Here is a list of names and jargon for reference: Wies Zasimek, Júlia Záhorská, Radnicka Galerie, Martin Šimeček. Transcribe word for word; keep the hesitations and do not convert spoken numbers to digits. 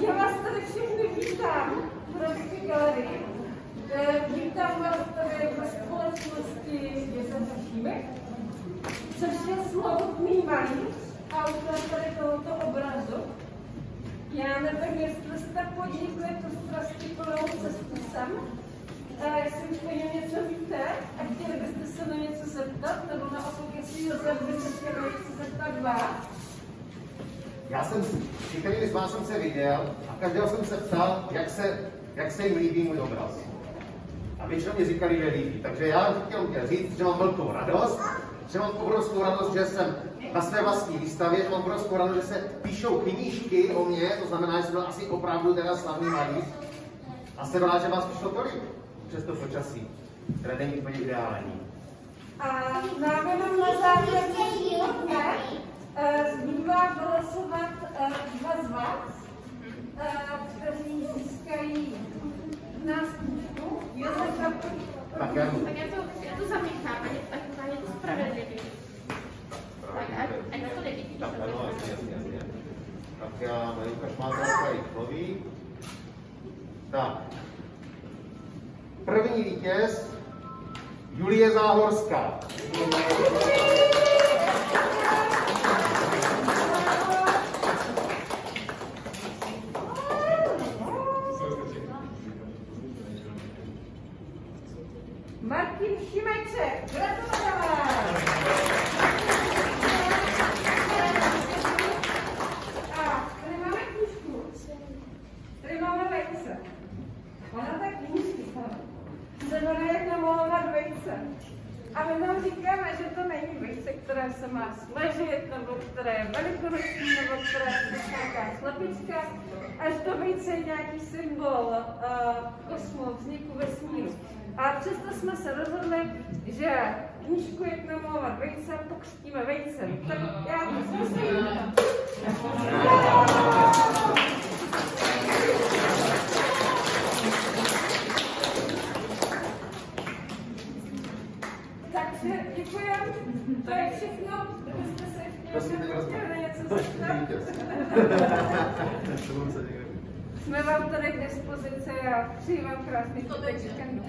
Já vás tady všechny vítám v Radnicka Galerii. Vítám vás tady ve společnosti Wies Zasimek, což je slovutný malíř a autor tady tohoto obrazu. Já nevím, jestli jste podnikli tu strasti plnou cestu sem. Jestli už o něm něco víte a chtěli byste se na něco zeptat, nebo naopak, jestli byste chtěli něco zeptat vás. Já jsem, některými z vás jsem se viděl a každého jsem se ptal, jak se, jak se jim líbí můj obraz. A většinou mi říkali, že líbí. Takže já chtěl říct, že mám velkou radost, že mám obrovskou radost, že jsem na své vlastní výstavě, že mám obrovskou radost, že se píšou knížky o mě, to znamená, že jsem byl asi opravdu teda slavný malíř. A jsem rád, že vás přišlo tolik, přes to počasí, které není úplně ideální. A máme vám na závěr dne, zbývá vylosovat dva z vás, kteří získají nástupku. Tak já to zamíchám, ať to je to spravedlivý. Tak ať na to nevidí. Tak ano, jasně, jasně. Tak já Martin Šimeček mluví. Tak. První vítěz Júlie Záhorská. Martin Šimeček, gratulujem vám. A tady máme knížku. Tady máme vejce. Ona ta knížka se jmenuje Namalovat vejce. A my vám říkáme, že to není vejce, které se má sležit, nebo které je velikonoční, nebo které je nějaká slepička, a že to vejce je nějaký symbol uh, kosmu, vzniku vesmíru. A přesto jsme se rozhodli, že knížku, jak namalovat vejce, pokřtíme vejcem. Tak já to zkusím. Takže děkujem. To je všechno. Kdybyste se chtěli něco zeptat. Jsme vám tady k dispozici a přeji vám krásný podvečer.